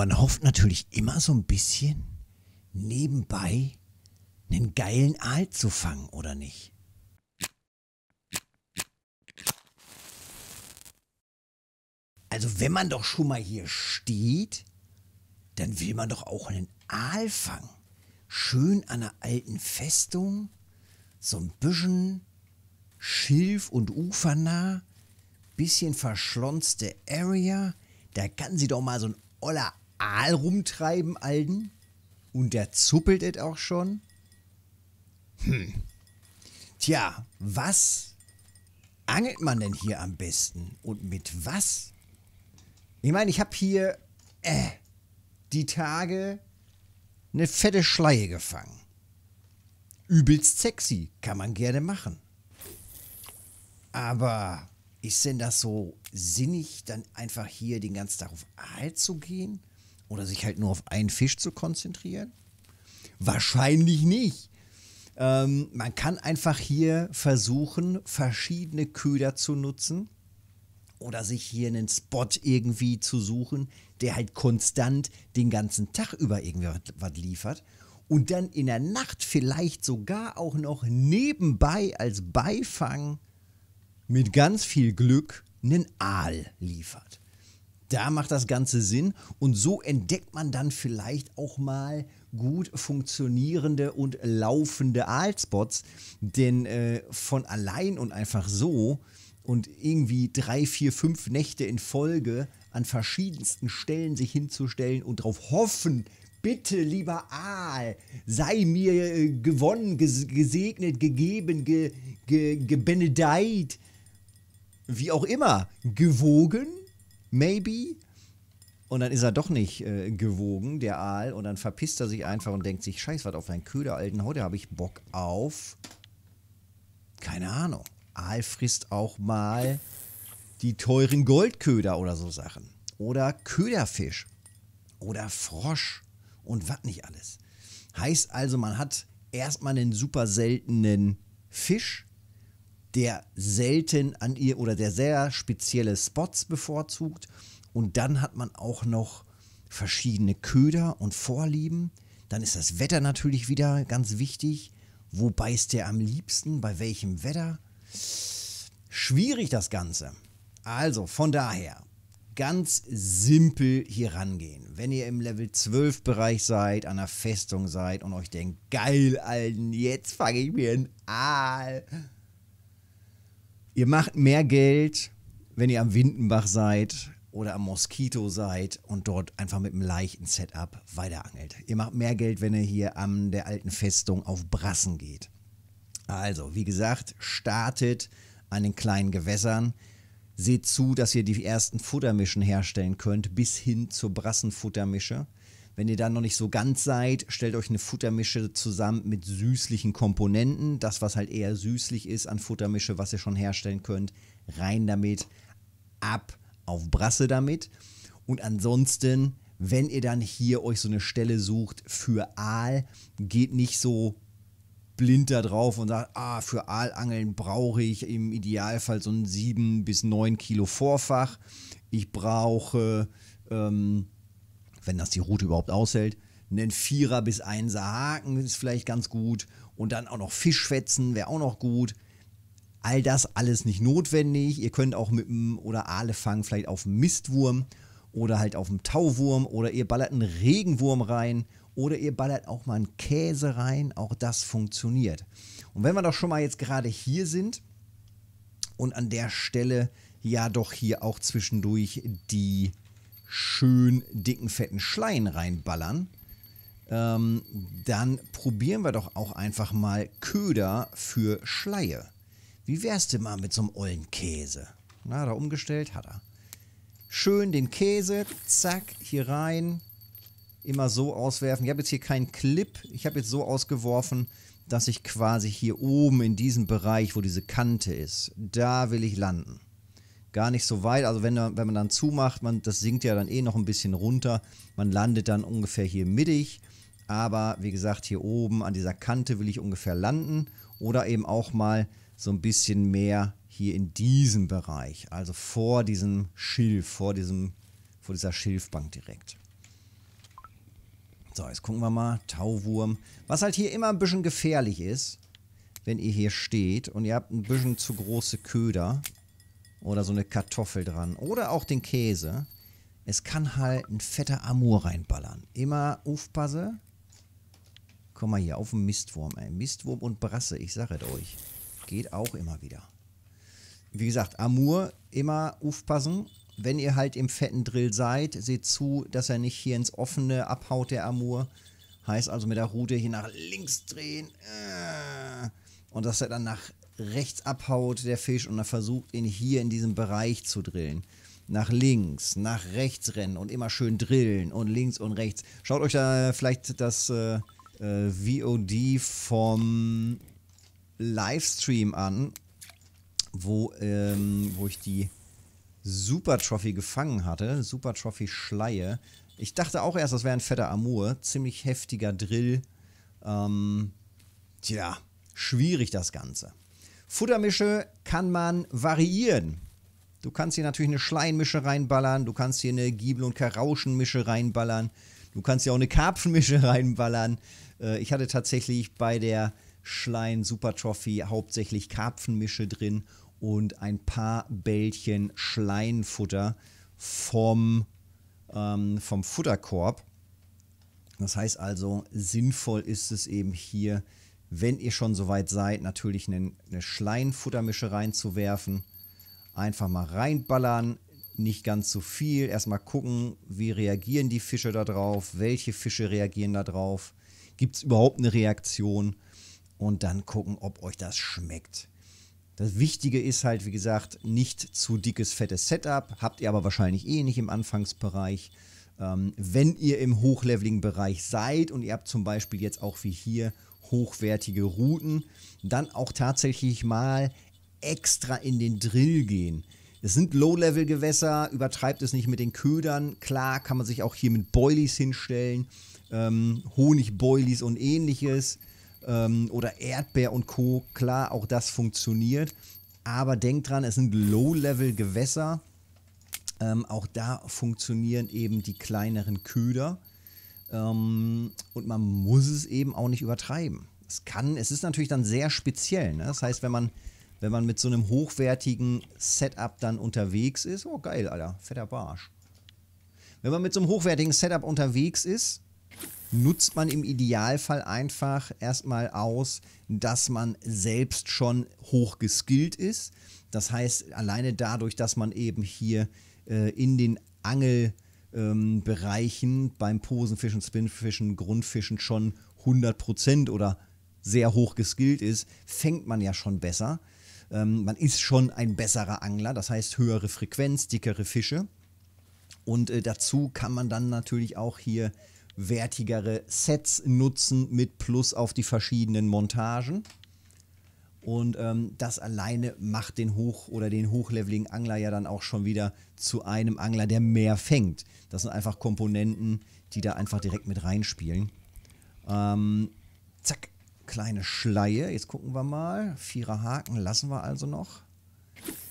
man hofft natürlich immer so ein bisschen, nebenbei einen geilen Aal zu fangen, oder nicht? Also wenn man doch schon mal hier steht, dann will man doch auch einen Aal fangen. Schön an einer alten Festung, so ein bisschen schilf- und ufernah, bisschen verschlonste Area. Da kann sie doch mal so ein oller Aal rumtreiben, Alden. Und der zuppelt es auch schon. Tja, was angelt man denn hier am besten? Und mit was? Ich meine, ich habe hier die Tage eine fette Schleie gefangen. Übelst sexy, kann man gerne machen. Aber ist denn das so sinnig, dann einfach hier den ganzen Tag auf Aal zu gehen? Oder sich halt nur auf einen Fisch zu konzentrieren? Wahrscheinlich nicht. Man kann einfach hier versuchen, verschiedene Köder zu nutzen. Oder sich hier einen Spot irgendwie zu suchen, der halt konstant den ganzen Tag über irgendwie was liefert. Und dann in der Nacht vielleicht sogar auch noch nebenbei als Beifang mit ganz viel Glück einen Aal liefert. Da macht das Ganze Sinn und so entdeckt man dann vielleicht auch mal gut funktionierende und laufende Aalspots, denn von allein und einfach so und irgendwie 3, 4, 5 Nächte in Folge an verschiedensten Stellen sich hinzustellen und darauf hoffen, bitte lieber Aal, sei mir gewonnen, gesegnet, gegeben, gebenedeit, wie auch immer, gewogen? Maybe? Und dann ist er doch nicht gewogen, der Aal. Und dann verpisst er sich einfach und denkt sich, scheiß, was auf deinen Köder, Alten, heute habe ich Bock auf... Keine Ahnung. Aal frisst auch mal die teuren Goldköder oder so Sachen. Oder Köderfisch. Oder Frosch. Und was nicht alles. Heißt also, man hat erstmal einen super seltenen Fisch, der selten an ihr oder der sehr spezielle Spots bevorzugt. Und dann hat man auch noch verschiedene Köder und Vorlieben. Dann ist das Wetter natürlich wieder ganz wichtig. Wo beißt der am liebsten? Bei welchem Wetter? Schwierig das Ganze. Also von daher ganz simpel hier rangehen. Wenn ihr im Level 12 Bereich seid, an einer Festung seid und euch denkt, geil, Alten, jetzt fange ich mir einen Aal. Ihr macht mehr Geld, wenn ihr am Windenbach seid oder am Moskito seid und dort einfach mit einem leichten Setup weiterangelt. Ihr macht mehr Geld, wenn ihr hier an der alten Festung auf Brassen geht. Also, wie gesagt, startet an den kleinen Gewässern. Seht zu, dass ihr die ersten Futtermischen herstellen könnt, bis hin zur Brassenfuttermische. Wenn ihr dann noch nicht so ganz seid, stellt euch eine Futtermische zusammen mit süßlichen Komponenten. Das, was halt eher süßlich ist an Futtermische, was ihr schon herstellen könnt, rein damit, ab auf Brasse damit. Und ansonsten, wenn ihr dann hier euch so eine Stelle sucht für Aal, geht nicht so blind da drauf und sagt, ah, für Aalangeln brauche ich im Idealfall so ein 7 bis 9 Kilo Vorfach. Ich brauche... wenn das die Route überhaupt aushält. Ein 4er bis 1er Haken ist vielleicht ganz gut. Und dann auch noch Fischfetzen wäre auch noch gut. All das alles nicht notwendig. Ihr könnt auch mit dem oder Aale fangen, vielleicht auf dem Mistwurm oder halt auf dem Tauwurm. Oder ihr ballert einen Regenwurm rein. Oder ihr ballert auch mal einen Käse rein. Auch das funktioniert. Und wenn wir doch schon mal jetzt gerade hier sind und an der Stelle ja doch hier auch zwischendurch die schön dicken, fetten Schleien reinballern, dann probieren wir doch auch einfach mal Köder für Schleie. Wie wär's denn mal mit so einem ollen Käse? Na, da umgestellt hat er. Schön den Käse, zack, hier rein. Immer so auswerfen. Ich habe jetzt hier keinen Clip. Ich habe jetzt so ausgeworfen, dass ich quasi hier oben in diesem Bereich, wo diese Kante ist, da will ich landen. Gar nicht so weit, also wenn man dann zumacht, das sinkt ja dann eh noch ein bisschen runter. Man landet dann ungefähr hier mittig, aber wie gesagt, hier oben an dieser Kante will ich ungefähr landen. Oder eben auch mal so ein bisschen mehr hier in diesem Bereich, also vor diesem Schilf, vor dieser Schilfbank direkt. So, jetzt gucken wir mal. Tauwurm. Was halt hier immer ein bisschen gefährlich ist, wenn ihr hier steht und ihr habt ein bisschen zu große Köder oder so eine Kartoffel dran oder auch den Käse. Es kann halt ein fetter Amur reinballern. Immer aufpasse. Komm mal hier auf den Mistwurm. Ey. Mistwurm und Brasse, ich sage es euch. Geht auch immer wieder. Wie gesagt, Amur immer aufpassen. Wenn ihr halt im fetten Drill seid, seht zu, dass er nicht hier ins Offene abhaut, der Amur. Heißt also mit der Rute hier nach links drehen. Und dass er dann nach rechts abhaut, der Fisch. Und dann versucht ihn hier in diesem Bereich zu drillen. Nach links, nach rechts rennen und immer schön drillen. Und links und rechts. Schaut euch da vielleicht das VOD vom Livestream an, wo ich die Super Trophy gefangen hatte. Super Trophy Schleie. Ich dachte auch erst, das wäre ein fetter Amur. Ziemlich heftiger Drill. Tja, schwierig das Ganze. Futtermische kann man variieren. Du kannst hier natürlich eine Schleienmische reinballern. Du kannst hier eine Giebel- und Karauschenmische reinballern. Du kannst hier auch eine Karpfenmische reinballern. Ich hatte tatsächlich bei der Schleien Super Trophy hauptsächlich Karpfenmische drin. Und ein paar Bällchen Schleienfutter vom Futterkorb. Das heißt also, sinnvoll ist es eben hier, wenn ihr schon soweit seid, natürlich eine Schleienfuttermische reinzuwerfen. Einfach mal reinballern, nicht ganz so viel. Erstmal gucken, wie reagieren die Fische da drauf, welche Fische reagieren da drauf. Gibt es überhaupt eine Reaktion? Und dann gucken, ob euch das schmeckt. Das Wichtige ist halt, wie gesagt, nicht zu dickes, fettes Setup. Habt ihr aber wahrscheinlich eh nicht im Anfangsbereich. Wenn ihr im hochleveligen Bereich seid und ihr habt zum Beispiel jetzt auch wie hier hochwertige Routen, dann auch tatsächlich mal extra in den Drill gehen. Es sind Low-Level-Gewässer, übertreibt es nicht mit den Ködern. Klar kann man sich auch hier mit Boilies hinstellen, Honigboilies und ähnliches. Oder Erdbeer und Co. Klar, auch das funktioniert. Aber denkt dran, es sind Low-Level-Gewässer. Auch da funktionieren eben die kleineren Köder. Und man muss es eben auch nicht übertreiben. Es ist natürlich dann sehr speziell. Ne? Das heißt, wenn man mit so einem hochwertigen Setup dann unterwegs ist. Oh, geil, Alter. Fetter Barsch. Wenn man mit so einem hochwertigen Setup unterwegs ist, nutzt man im Idealfall einfach erstmal aus, dass man selbst schon hochgeskillt ist. Das heißt, alleine dadurch, dass man eben hier in den Angelbereichen beim Posenfischen, Spinfischen, Grundfischen schon 100% oder sehr hoch geskillt ist, fängt man ja schon besser. Man ist schon ein besserer Angler, das heißt höhere Frequenz, dickere Fische. Und dazu kann man dann natürlich auch hier wertigere Sets nutzen mit Plus auf die verschiedenen Montagen. Und das alleine macht den hochleveligen Angler ja dann auch schon wieder zu einem Angler, der mehr fängt. Das sind einfach Komponenten, die da einfach direkt mit reinspielen. Zack, kleine Schleie. Jetzt gucken wir mal. 4er Haken lassen wir also noch.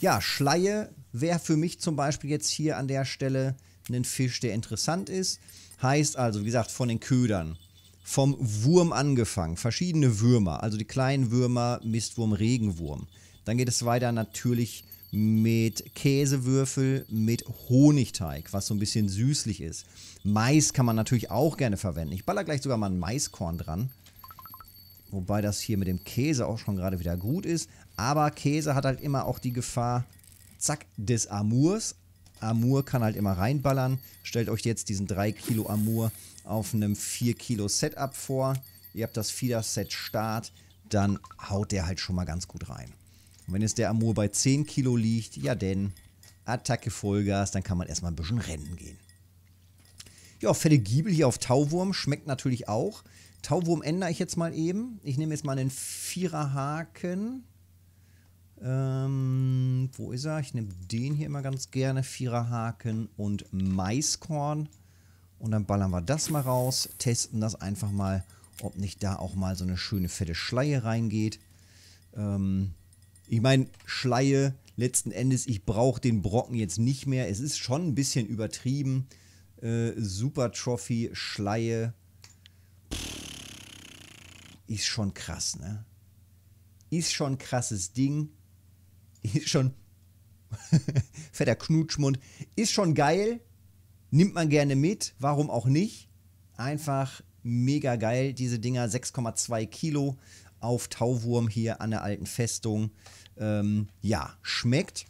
Ja, Schleie wäre für mich zum Beispiel jetzt hier an der Stelle ein Fisch, der interessant ist. Heißt also, wie gesagt, von den Ködern, vom Wurm angefangen, verschiedene Würmer, also die kleinen Würmer, Mistwurm, Regenwurm. Dann geht es weiter natürlich mit Käsewürfel, mit Honigteig, was so ein bisschen süßlich ist. Mais kann man natürlich auch gerne verwenden. Ich baller gleich sogar mal ein Maiskorn dran. Wobei das hier mit dem Käse auch schon gerade wieder gut ist. Aber Käse hat halt immer auch die Gefahr, zack, des Amurs. Amur kann halt immer reinballern. Stellt euch jetzt diesen 3 Kilo Amur auf einem 4 Kilo Setup vor. Ihr habt das Feeder-Set Start, dann haut der halt schon mal ganz gut rein. Und wenn jetzt der Amur bei 10 Kilo liegt, ja denn, Attacke Vollgas, dann kann man erstmal ein bisschen rennen gehen. Ja, fette Giebel hier auf Tauwurm, schmeckt natürlich auch. Tauwurm ändere ich jetzt mal eben. Ich nehme jetzt mal einen 4er Haken. Wo ist er? Ich nehme den hier immer ganz gerne. 4er Haken und Maiskorn. Und dann ballern wir das mal raus. Testen das einfach mal, ob nicht da auch mal so eine schöne fette Schleie reingeht. Ich meine, Schleie, letzten Endes, ich brauche den Brocken jetzt nicht mehr. Es ist schon ein bisschen übertrieben. Super Trophy Schleie ist schon krass, ne? Ist schon ein krasses Ding. Ist schon fetter Knutschmund. Ist schon geil. Nimmt man gerne mit. Warum auch nicht? Einfach mega geil. Diese Dinger, 6,2 Kilo auf Tauwurm hier an der Alten Festung. Ja, schmeckt.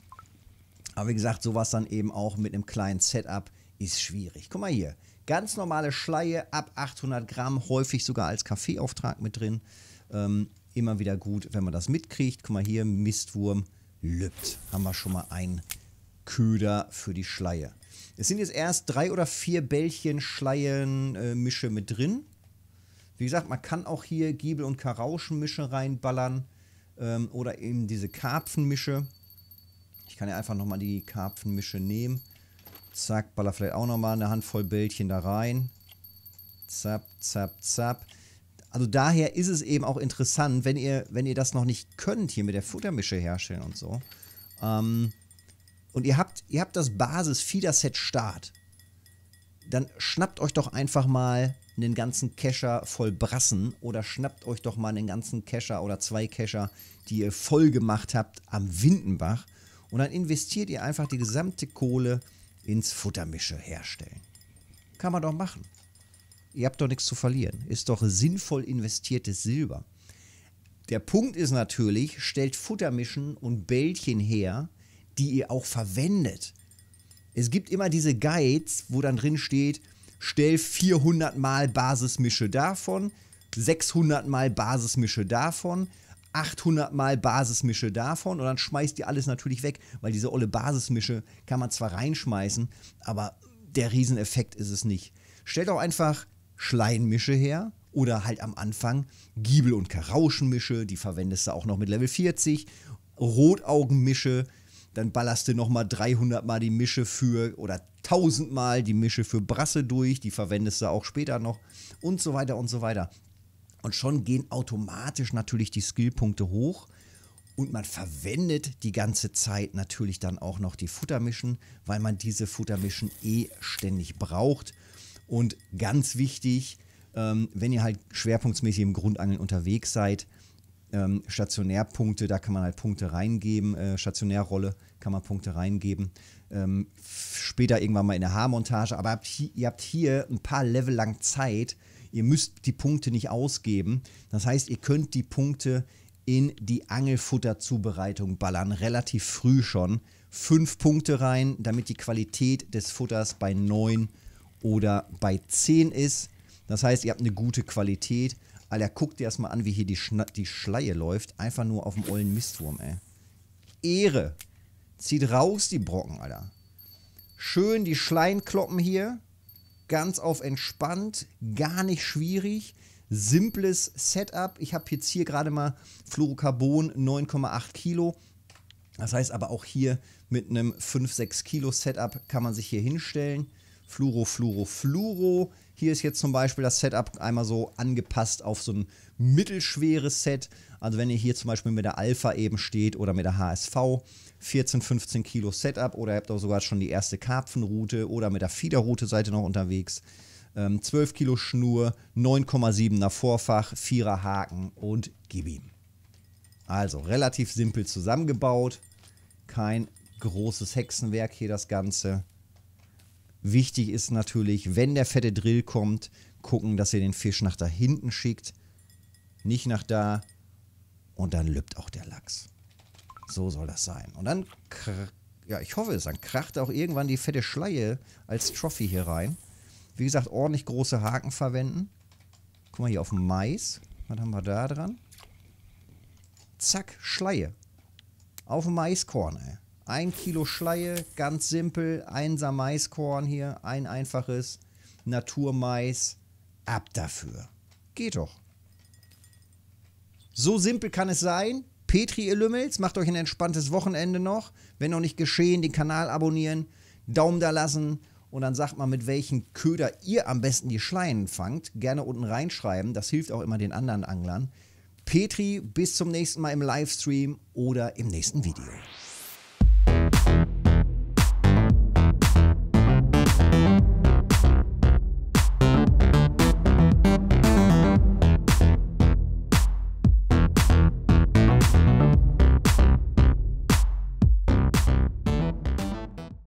Aber wie gesagt, sowas dann eben auch mit einem kleinen Setup ist schwierig. Guck mal hier. Ganz normale Schleie ab 800 Gramm. Häufig sogar als Kaffeeauftrag mit drin. Immer wieder gut, wenn man das mitkriegt. Guck mal hier, Mistwurm lübt. Haben wir schon mal einen Köder für die Schleie. Es sind jetzt erst 3 oder 4 Bällchen Schleien-Mische mit drin. Wie gesagt, man kann auch hier Giebel- und Karauschenmische reinballern. Oder eben diese Karpfenmische. Ich kann ja einfach nochmal die Karpfenmische nehmen. Zack, baller vielleicht auch nochmal eine Handvoll Bällchen da rein. Zap, zap, zap. Also daher ist es eben auch interessant, wenn ihr das noch nicht könnt, hier mit der Futtermische herstellen und so. Und ihr habt das Basis-Feederset Start. Dann schnappt euch doch einfach mal einen ganzen Kescher voll Brassen oder schnappt euch doch mal einen ganzen Kescher oder 2 Kescher, die ihr voll gemacht habt am Windenbach. Und dann investiert ihr einfach die gesamte Kohle ins Futtermische herstellen. Kann man doch machen. Ihr habt doch nichts zu verlieren. Ist doch sinnvoll investiertes Silber. Der Punkt ist natürlich, stellt Futtermischen und Bällchen her, die ihr auch verwendet. Es gibt immer diese Guides, wo dann drin steht, stell 400 mal Basismische davon, 600 mal Basismische davon, 800 mal Basismische davon und dann schmeißt ihr alles natürlich weg, weil diese olle Basismische kann man zwar reinschmeißen, aber der Rieseneffekt ist es nicht. Stellt auch einfach Schleienmische her oder halt am Anfang Giebel- und Karauschenmische, die verwendest du auch noch mit Level 40, Rotaugenmische, dann ballerst du nochmal 300 mal die Mische für oder 1000 mal die Mische für Brasse durch, die verwendest du auch später noch und so weiter und so weiter. Und schon gehen automatisch natürlich die Skillpunkte hoch und man verwendet die ganze Zeit natürlich dann auch noch die Futtermischen, weil man diese Futtermischen eh ständig braucht. Und ganz wichtig, wenn ihr halt schwerpunktmäßig im Grundangeln unterwegs seid, Stationärpunkte, da kann man halt Punkte reingeben, Stationärrolle kann man Punkte reingeben, später irgendwann mal in der Haarmontage, aber ihr habt hier ein paar Level lang Zeit, ihr müsst die Punkte nicht ausgeben, das heißt, ihr könnt die Punkte in die Angelfutterzubereitung ballern, relativ früh schon, 5 Punkte rein, damit die Qualität des Futters bei 9 oder bei 10 ist. Das heißt, ihr habt eine gute Qualität. Alter, guckt dir erstmal an, wie hier die Schleie läuft. Einfach nur auf dem ollen Mistwurm, ey. Ehre. Zieht raus die Brocken, Alter. Schön die Schleinkloppen hier. Ganz auf entspannt. Gar nicht schwierig. Simples Setup. Ich habe jetzt hier gerade mal Fluorocarbon 9,8 Kilo. Das heißt aber auch hier mit einem 5-6 Kilo Setup kann man sich hier hinstellen. Fluoro, Fluoro, Fluoro. Hier ist jetzt zum Beispiel das Setup einmal so angepasst auf so ein mittelschweres Set. Also wenn ihr hier zum Beispiel mit der Alpha eben steht oder mit der HSV, 14, 15 Kilo Setup oder ihr habt auch sogar schon die erste Karpfenrute oder mit der Fiederrute seid ihr noch unterwegs. 12 Kilo Schnur, 9,7er Vorfach, 4er Haken und gib ihm. Also relativ simpel zusammengebaut. Kein großes Hexenwerk hier das Ganze. Wichtig ist natürlich, wenn der fette Drill kommt, gucken, dass ihr den Fisch nach da hinten schickt, nicht nach da und dann lübt auch der Lachs. So soll das sein. Und dann, ja, ich hoffe es, dann kracht auch irgendwann die fette Schleie als Trophy hier rein. Wie gesagt, ordentlich große Haken verwenden. Guck mal hier auf den Mais. Was haben wir da dran? Zack, Schleie. Auf dem Maiskorn, ey. 1 Kilo Schleie, ganz simpel, 1er Maiskorn hier, ein einfaches Naturmais, ab dafür. Geht doch. So simpel kann es sein. Petri, ihr Lümmels, macht euch ein entspanntes Wochenende noch. Wenn noch nicht geschehen, den Kanal abonnieren, Daumen da lassen und dann sagt mal, mit welchen Köder ihr am besten die Schleien fangt. Gerne unten reinschreiben, das hilft auch immer den anderen Anglern. Petri, bis zum nächsten Mal im Livestream oder im nächsten Video.